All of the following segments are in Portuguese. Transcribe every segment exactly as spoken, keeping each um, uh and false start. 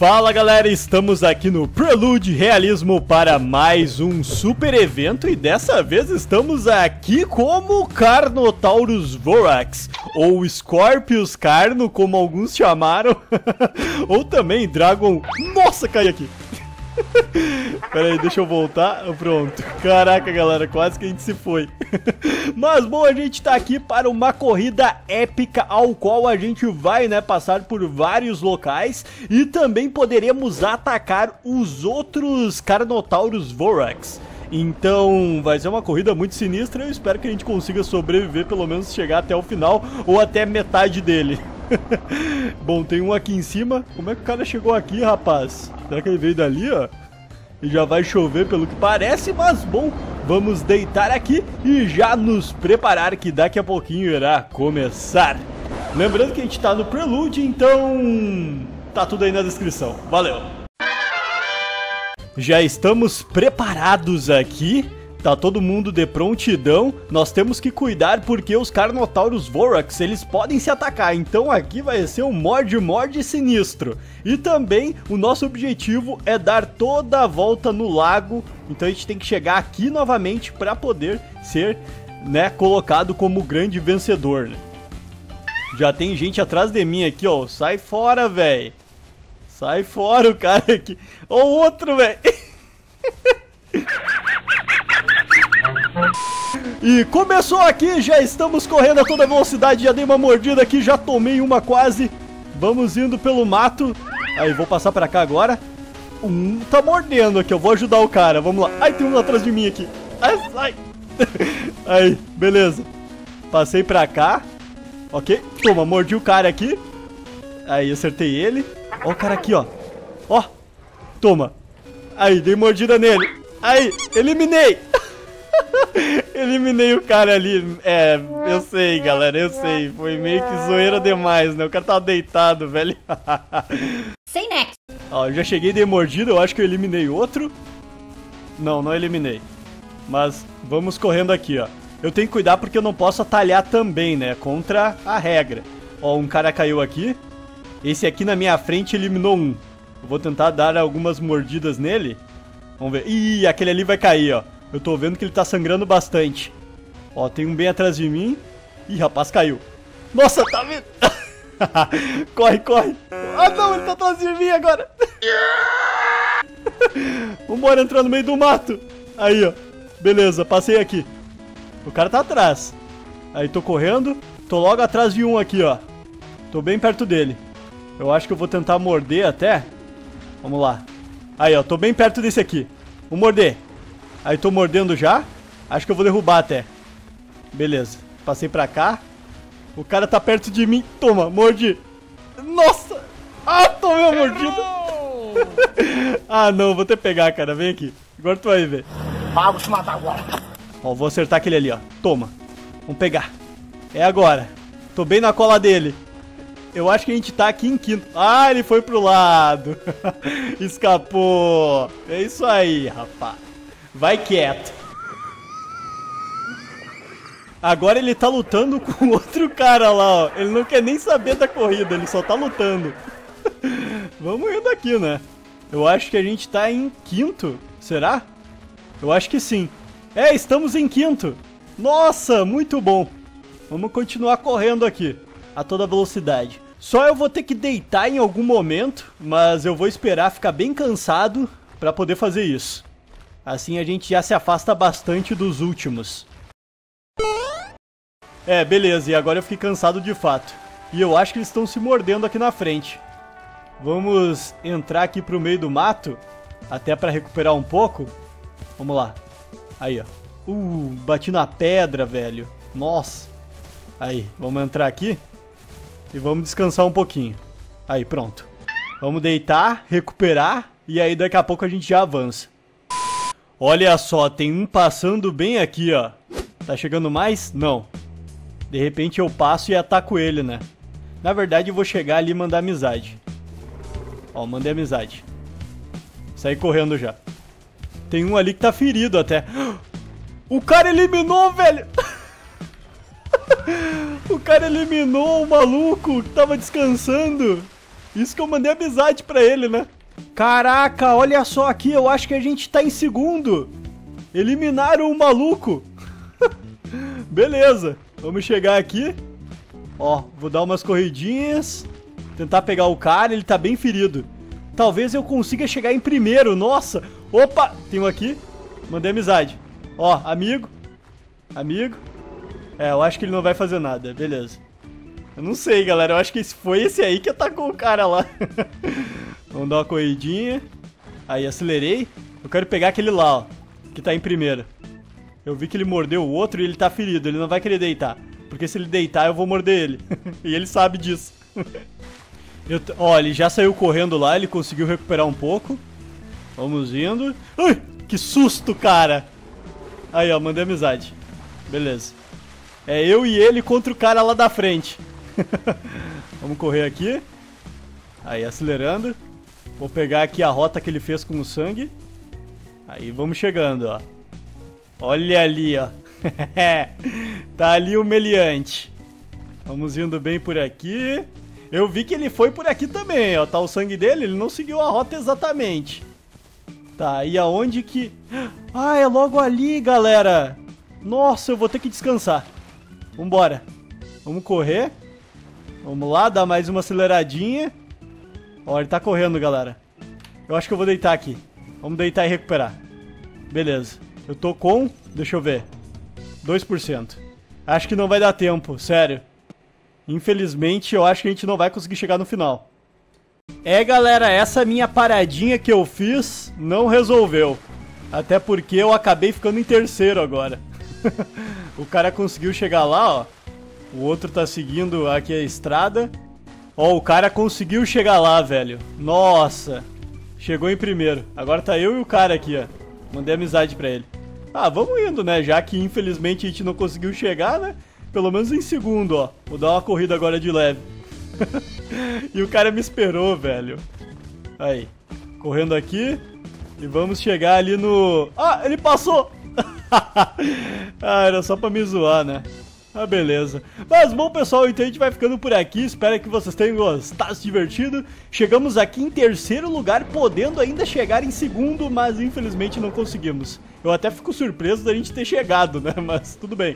Fala galera, estamos aqui no Prelude Realismo para mais um super evento e dessa vez estamos aqui como Carnotaurus Vorax, ou Scorpius Carno, como alguns chamaram, ou também Dragon... Nossa, caí aqui! Pera aí, deixa eu voltar. Pronto. Caraca, galera, quase que a gente se foi. Mas, bom, a gente tá aqui para uma corrida épica, ao qual a gente vai, né, passar por vários locais e também poderemos atacar os outros Carnotaurus Vorax. Então, vai ser uma corrida muito sinistra. Eu espero que a gente consiga sobreviver, pelo menos chegar até o final ou até metade dele. Bom, tem um aqui em cima. Como é que o cara chegou aqui, rapaz? Será que ele veio dali, ó? E já vai chover pelo que parece, mas bom, vamos deitar aqui e já nos preparar que daqui a pouquinho irá começar. Lembrando que a gente tá no Prelude, então tá tudo aí na descrição. Valeu! Já estamos preparados aqui. Tá todo mundo de prontidão. Nós temos que cuidar porque os Carnotaurus Vorax, eles podem se atacar. Então aqui vai ser um morde-morde sinistro. E também o nosso objetivo é dar toda a volta no lago. Então a gente tem que chegar aqui novamente para poder ser, né, colocado como grande vencedor, né? Já tem gente atrás de mim aqui, ó. Sai fora, velho. Sai fora o cara aqui. Ó o outro, velho. E começou aqui, já estamos correndo a toda velocidade, já dei uma mordida aqui, já tomei uma quase. Vamos indo pelo mato. Aí, vou passar pra cá agora. Um tá mordendo aqui, eu vou ajudar o cara, vamos lá. Ai, tem um atrás de mim aqui. Ai, sai. Aí, beleza. Passei pra cá. Ok, toma, mordi o cara aqui. Aí, acertei ele. Ó o cara aqui, ó. Ó, toma. Aí, dei mordida nele. Aí, eliminei. Eliminei o cara ali. É, eu sei, galera, eu sei. Foi meio que zoeira demais, né? O cara tava deitado, velho. Sem nexo. Ó, eu já cheguei de mordida, eu acho que eu eliminei outro. Não, não eliminei. Mas vamos correndo aqui, ó. Eu tenho que cuidar porque eu não posso atalhar também, né? Contra a regra. Ó, um cara caiu aqui. Esse aqui na minha frente eliminou um. Eu vou tentar dar algumas mordidas nele. Vamos ver. Ih, aquele ali vai cair, ó. Eu tô vendo que ele tá sangrando bastante. Ó, tem um bem atrás de mim. Ih, rapaz, caiu. Nossa, tá vendo? Corre, corre. Ah, não, ele tá atrás de mim agora. Vambora, entrar no meio do mato. Aí, ó. Beleza, passei aqui. O cara tá atrás. Aí, tô correndo. Tô logo atrás de um aqui, ó. Tô bem perto dele. Eu acho que eu vou tentar morder até. Vamos lá. Aí, ó, tô bem perto desse aqui. Vou morder. Aí tô mordendo já. Acho que eu vou derrubar até. Beleza. Passei pra cá. O cara tá perto de mim. Toma, mordi. Nossa. Ah, tomei uma mordida. Ah, não. Vou ter que pegar, cara. Vem aqui. Agora tu vai ver. Ah, vou te matar agora. Ó, vou acertar aquele ali, ó. Toma. Vamos pegar. É agora. Tô bem na cola dele. Eu acho que a gente tá aqui em quinto. Ah, ele foi pro lado. Escapou. É isso aí, rapaz. Vai quieto. Agora ele tá lutando com outro cara lá, ó. Ele não quer nem saber da corrida, ele só tá lutando. Vamos indo aqui, né? Eu acho que a gente tá em quinto. Será? Eu acho que sim. É, estamos em quinto. Nossa, muito bom. Vamos continuar correndo aqui a toda velocidade. Só eu vou ter que deitar em algum momento, mas eu vou esperar ficar bem cansado pra poder fazer isso. Assim a gente já se afasta bastante dos últimos. É, beleza. E agora eu fiquei cansado de fato. E eu acho que eles estão se mordendo aqui na frente. Vamos entrar aqui pro meio do mato. Até pra recuperar um pouco. Vamos lá. Aí, ó. Uh, bati na pedra, velho. Nossa. Aí, vamos entrar aqui. E vamos descansar um pouquinho. Aí, pronto. Vamos deitar, recuperar. E aí daqui a pouco a gente já avança. Olha só, tem um passando bem aqui, ó. Tá chegando mais? Não. De repente eu passo e ataco ele, né? Na verdade, eu vou chegar ali e mandar amizade. Ó, mandei amizade. Saí correndo já. Tem um ali que tá ferido até. O cara eliminou, velho! O cara eliminou o maluco que tava descansando. Isso que eu mandei amizade pra ele, né? Caraca, olha só aqui, eu acho que a gente tá em segundo. Eliminaram o maluco. Beleza, vamos chegar aqui. Ó, vou dar umas corridinhas. Tentar pegar o cara, ele tá bem ferido. Talvez eu consiga chegar em primeiro, nossa. Opa, tem um aqui. Mandei amizade. Ó, amigo. Amigo. É, eu acho que ele não vai fazer nada, beleza. Eu não sei, galera, eu acho que foi esse aí que atacou o cara lá. Vamos dar uma corridinha. Aí, acelerei. Eu quero pegar aquele lá, ó, que tá em primeiro. Eu vi que ele mordeu o outro e ele tá ferido. Ele não vai querer deitar, porque se ele deitar eu vou morder ele. E ele sabe disso. eu Ó, ele já saiu correndo lá, ele conseguiu recuperar um pouco. Vamos indo. Ai, que susto, cara. Aí, ó, mandei amizade. Beleza. É eu e ele contra o cara lá da frente. Vamos correr aqui. Aí, acelerando. Vou pegar aqui a rota que ele fez com o sangue. Aí, vamos chegando, ó. Olha ali, ó. Tá ali o meliante. Vamos indo bem por aqui. Eu vi que ele foi por aqui também, ó. Tá o sangue dele, ele não seguiu a rota exatamente. Tá, e aonde que... Ah, é logo ali, galera. Nossa, eu vou ter que descansar. Vambora. Vamos correr. Vamos lá, dar mais uma aceleradinha. Ó, ele tá correndo, galera. Eu acho que eu vou deitar aqui. Vamos deitar e recuperar. Beleza. Eu tô com... Deixa eu ver. dois por cento. Acho que não vai dar tempo, sério. Infelizmente, eu acho que a gente não vai conseguir chegar no final. É, galera, essa minha paradinha que eu fiz não resolveu. Até porque eu acabei ficando em terceiro agora. O cara conseguiu chegar lá, ó. O outro tá seguindo aqui a estrada. Ó, o cara conseguiu chegar lá, velho. Nossa. Chegou em primeiro. Agora tá eu e o cara aqui, ó. Mandei amizade pra ele. Ah, vamos indo, né? Já que infelizmente a gente não conseguiu chegar, né? Pelo menos em segundo, ó. Vou dar uma corrida agora de leve. E o cara me esperou, velho. Aí. Correndo aqui. E vamos chegar ali no... Ah, ele passou! Ah, era só pra me zoar, né? Ah, beleza. Mas bom, pessoal, então a gente vai ficando por aqui. Espero que vocês tenham gostado, se divertido. Chegamos aqui em terceiro lugar, podendo ainda chegar em segundo, mas infelizmente não conseguimos. Eu até fico surpreso da gente ter chegado, né? Mas tudo bem.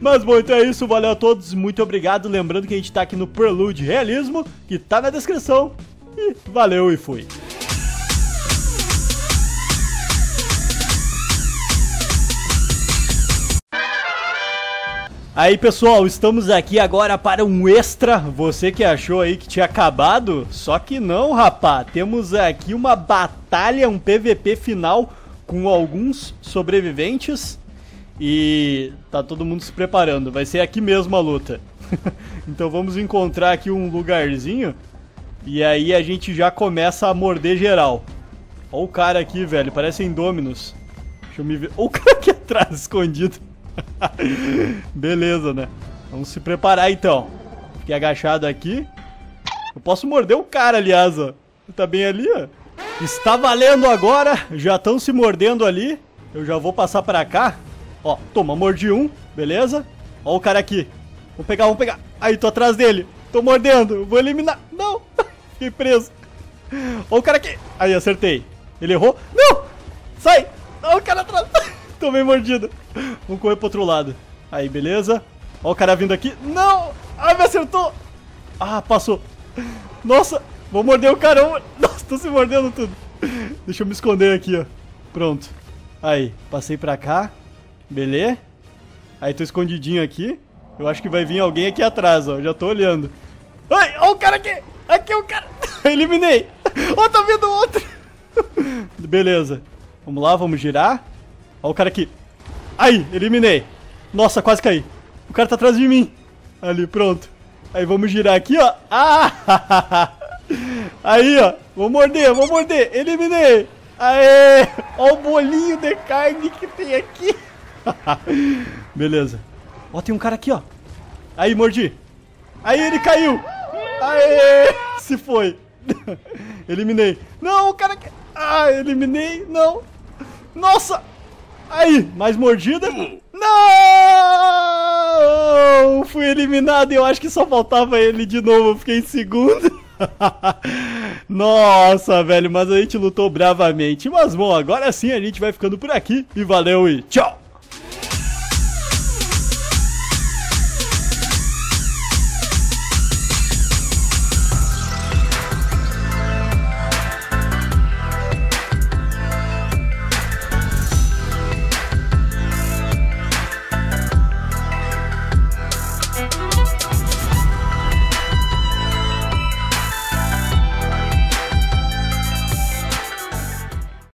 Mas bom, então é isso. Valeu a todos, muito obrigado. Lembrando que a gente tá aqui no Prelude Realismo, que tá na descrição. E valeu e fui. Aí, pessoal, estamos aqui agora para um extra. Você que achou aí que tinha acabado, só que não, rapá. Temos aqui uma batalha, um P V P final com alguns sobreviventes. E tá todo mundo se preparando. Vai ser aqui mesmo a luta. Então vamos encontrar aqui um lugarzinho. E aí a gente já começa a morder geral. Olha o cara aqui, velho. Parece Indominus. Deixa eu me ver. Olha o cara aqui atrás, escondido. Beleza, né? Vamos se preparar, então. Fiquei agachado aqui. Eu posso morder o cara, aliás, ó. Tá bem ali, ó. Está valendo agora. Já estão se mordendo ali. Eu já vou passar pra cá. Ó, toma, mordi um. Beleza? Ó o cara aqui. Vou pegar, vamos pegar. Aí, tô atrás dele. Tô mordendo. Vou eliminar. Não. Fiquei preso. Ó o cara aqui. Aí, acertei. Ele errou. Não. Sai. Ó o cara atrás. Tomei mordida. Vamos correr pro outro lado. Aí, beleza. Ó o cara vindo aqui. Não! Ah, me acertou! Ah, passou. Nossa, vou morder o cara. Nossa, tô se mordendo tudo. Deixa eu me esconder aqui, ó. Pronto. Aí, passei pra cá. Beleza. Aí, tô escondidinho aqui. Eu acho que vai vir alguém aqui atrás, ó. Já tô olhando. Ai, ó o cara aqui! Aqui é o cara! Eliminei! Ó, tá vindo outro! Beleza. Vamos lá, vamos girar. Ó o cara aqui. Aí, eliminei. Nossa, quase caí. O cara tá atrás de mim. Ali, pronto. Aí vamos girar aqui, ó. Ah! Aí, ó. Vou morder, vou morder. Eliminei. Aê! Ó o bolinho de carne que tem aqui. Beleza. Ó, tem um cara aqui, ó. Aí, mordi. Aí, ele caiu. Aê! Se foi. Eliminei. Não, o cara aqui. Ah, eliminei. Não. Nossa! Aí, mais mordida. Não! Fui eliminado e eu acho que só faltava ele de novo. Eu fiquei em segundo. Nossa, velho, mas a gente lutou bravamente. Mas bom, agora sim a gente vai ficando por aqui. E valeu e tchau!